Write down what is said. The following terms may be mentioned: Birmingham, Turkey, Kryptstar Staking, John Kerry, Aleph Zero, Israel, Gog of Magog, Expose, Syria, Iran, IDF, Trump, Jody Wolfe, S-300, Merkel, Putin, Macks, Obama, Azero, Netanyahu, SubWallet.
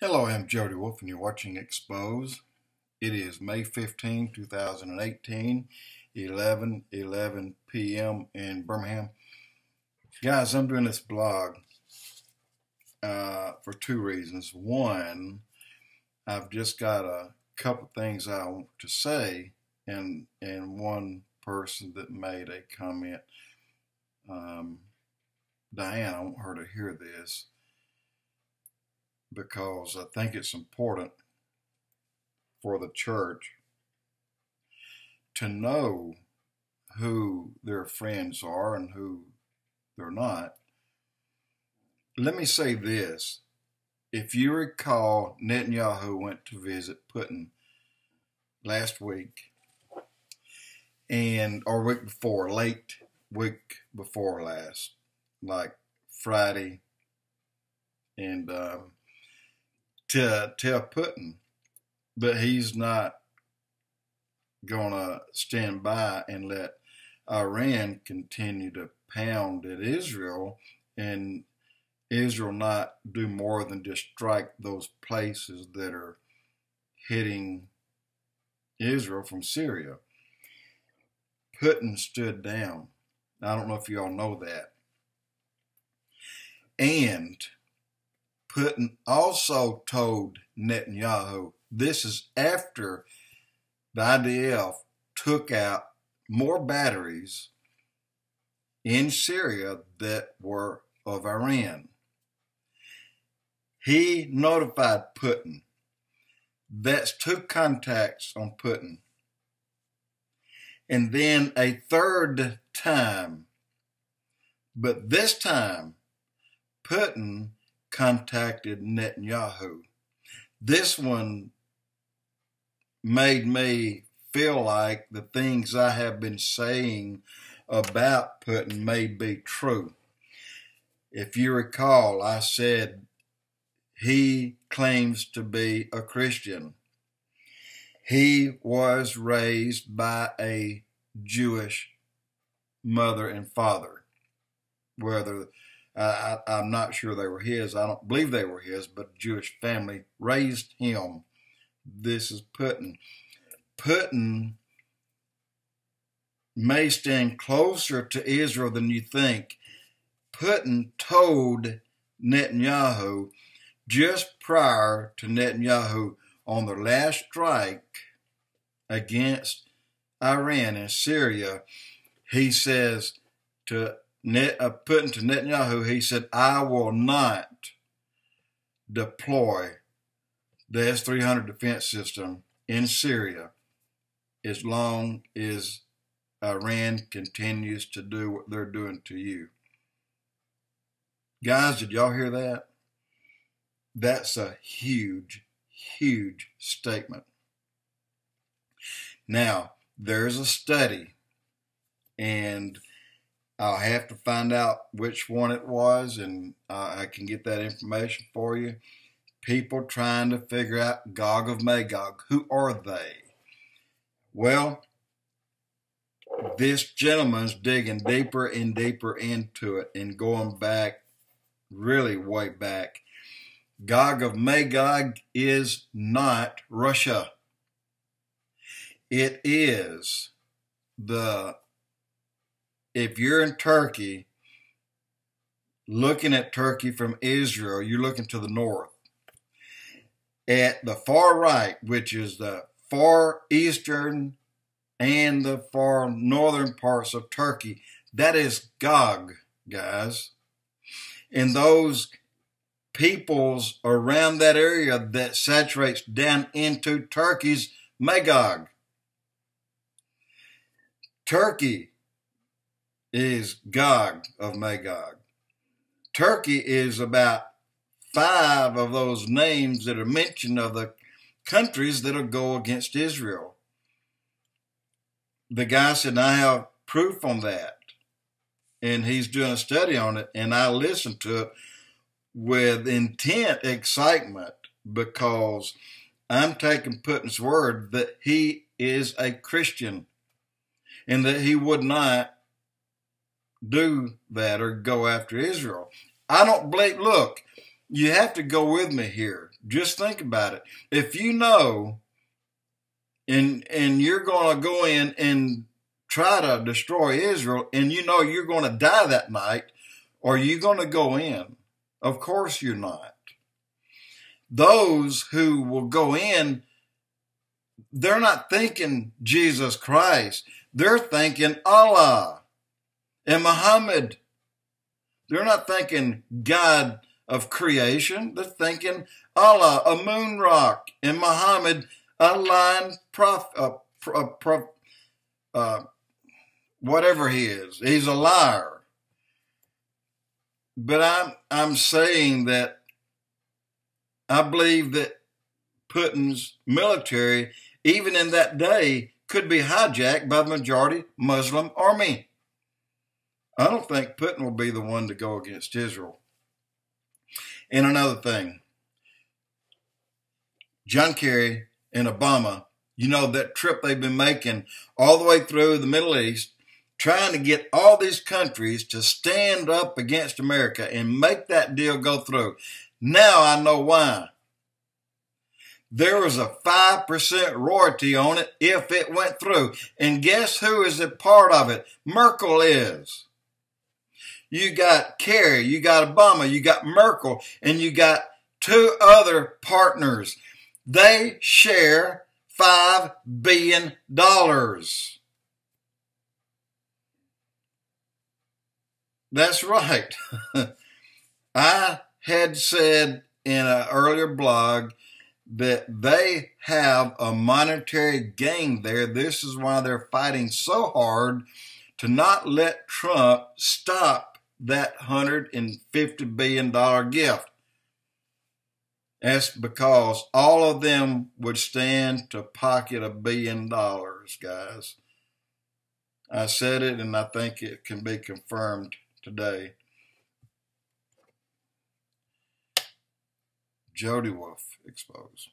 Hello, I'm Jody Wolfe and you're watching Expose. It is May 15, 2018, 11:11 p.m. in Birmingham. Guys, I'm doing this blog for two reasons. One, I've just got a couple things I want to say, and one person that made a comment, Diane, I want her to hear this, because I think it's important for the church to know who their friends are and who they're not. Let me say this. If you recall, Netanyahu went to visit Putin last week or week before, late week before last, like Friday, and to tell Putin that he's not going to stand by and let Iran continue to pound at Israel and Israel not do more than just strike those places that are hitting Israel from Syria. Putin stood down. I don't know if you all know that. And Putin also told Netanyahu, this is after the IDF took out more batteries in Syria that were of Iran. He notified Putin. That's two contacts on Putin. And then a third time. But this time, Putin contacted Netanyahu. This one made me feel like the things I have been saying about Putin may be true. If you recall, I said he claims to be a Christian. He was raised by a Jewish mother and father, whether I'm not sure they were his. I don't believe they were his, but a Jewish family raised him. This is Putin. Putin may stand closer to Israel than you think. Putin told Netanyahu just prior to Netanyahu on the last strike against Iran and Syria, he says to Putin to Netanyahu, he said, I will not deploy the S-300 defense system in Syria as long as Iran continues to do what they're doing to you. Guys, did y'all hear that? That's a huge, huge statement. Now, there's a study, and I'll have to find out which one it was, and I can get that information for you. People trying to figure out Gog of Magog. Who are they? Well, this gentleman's digging deeper and deeper into it and going back, really way back. Gog of Magog is not Russia. It is the... If you're in Turkey, looking at Turkey from Israel, you're looking to the north. At the far right, which is the far eastern and the far northern parts of Turkey, that is Gog, guys. And those peoples around that area that saturates down into Turkey's Magog. Turkey is Gog of Magog. Turkey is about five of those names that are mentioned of the countries that'll go against Israel. The guy said, I have proof on that. And he's doing a study on it, and I listened to it with intent, excitement, because I'm taking Putin's word that he is a Christian and that he would not do that or go after Israel. I don't believe, look, you have to go with me here. Just think about it. If you know and you're going to go in and try to destroy Israel, and you know you're going to die that night, are you going to go in? Of course you're not. Those who will go in, they're not thinking Jesus Christ. They're thinking Allah and Muhammad. They're not thinking God of creation. They're thinking Allah, a moon rock, and Muhammad, a lion whatever he is. He's a liar. But I'm saying that I believe that Putin's military, even in that day, could be hijacked by the majority Muslim army. I don't think Putin will be the one to go against Israel. And another thing, John Kerry and Obama, you know, that trip they've been making all the way through the Middle East, trying to get all these countries to stand up against America and make that deal go through. Now I know why. There was a 5% royalty on it if it went through. And guess who is a part of it? Merkel is. You got Kerry, you got Obama, you got Merkel, and you got two other partners. They share $5 billion. That's right. I had said in an earlier blog that they have a monetary gain there. This is why they're fighting so hard to not let Trump stop that $150 billion gift. That's because all of them would stand to pocket $1 billion, guys. I said it, and I think it can be confirmed today. Jody Wolfe, Expose.